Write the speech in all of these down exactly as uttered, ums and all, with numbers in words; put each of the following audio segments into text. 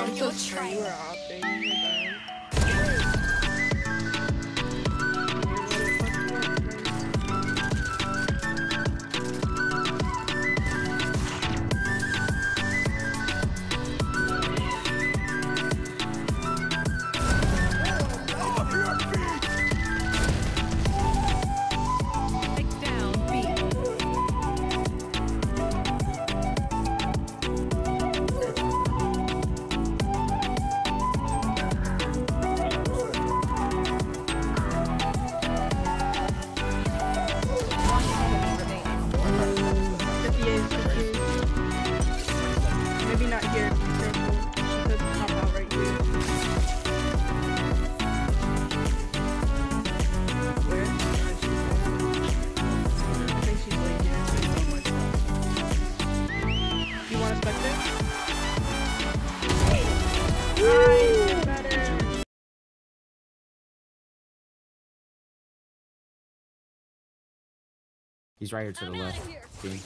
I'm so sure you were out there. You were dying. He's right here to the left. Thing.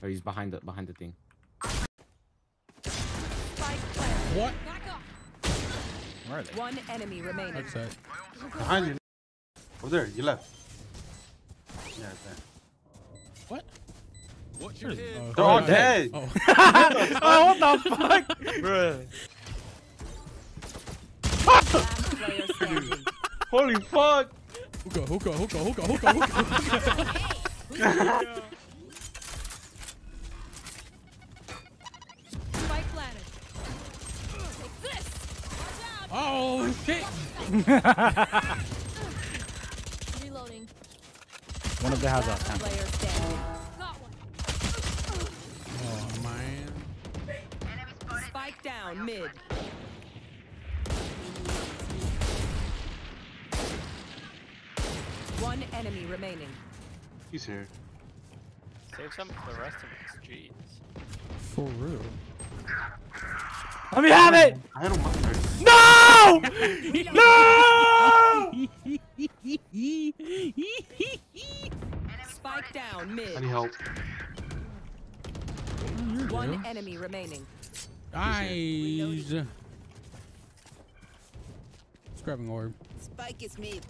Oh, he's behind the behind the thing. What? Where are they? One enemy remaining. Outside. Behind you. Over there. You left. Yeah, it's there. What? What? Your They're oh, all no, dead. Oh. Oh, what the fuck, bruh? Holy fuck! Hookah, hookah, hookah, hookah, hookah, hookah. Spike planet. Take this. Oh shit! Reloading. One of the has off time. Oh man. Spike down mid. One enemy remaining. He's here. Save some for the rest of us, jeez. For real. Let me have it! I don't mind her. No! No! Spike down mid. I need help. One yeah. enemy remaining. Guys. He's grabbing orb. Spike is mid.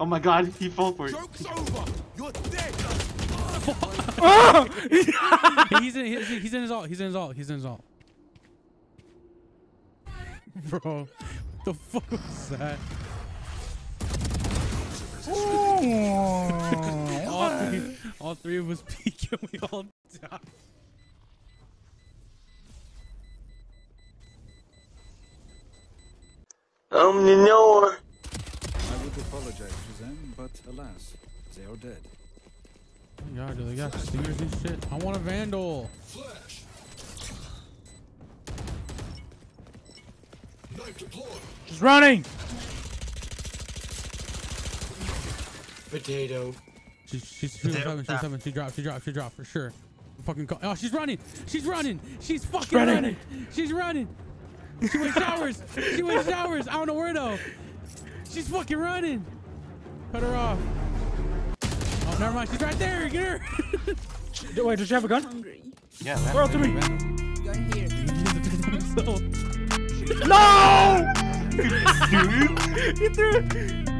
Oh my god, he fell for it. Joke's over. You're dead. he's in he's, he's in his ult. He's in his ult. He's in his ult. Bro, the fuck was that? all, three, all three of us peek and we all died. Um, you know. Apologize to them, but alas, they are dead. Oh God, do they got stingers and shit? I want a vandal. Flash. Knife deployed. He's running. Potato. She, she's she's coming. She's coming. She dropped. She dropped. She dropped for sure. I'm fucking. Call. Oh, she's running. She's running. She's fucking she's running. running. She's running. She went showers. She went showers. I don't know where though. She's fucking running. Cut her off. Oh, never mind. She's right there. Get her. Wait, does she have a gun? I'm hungry. Yeah. Throw it to me. You're here. No! He threw it.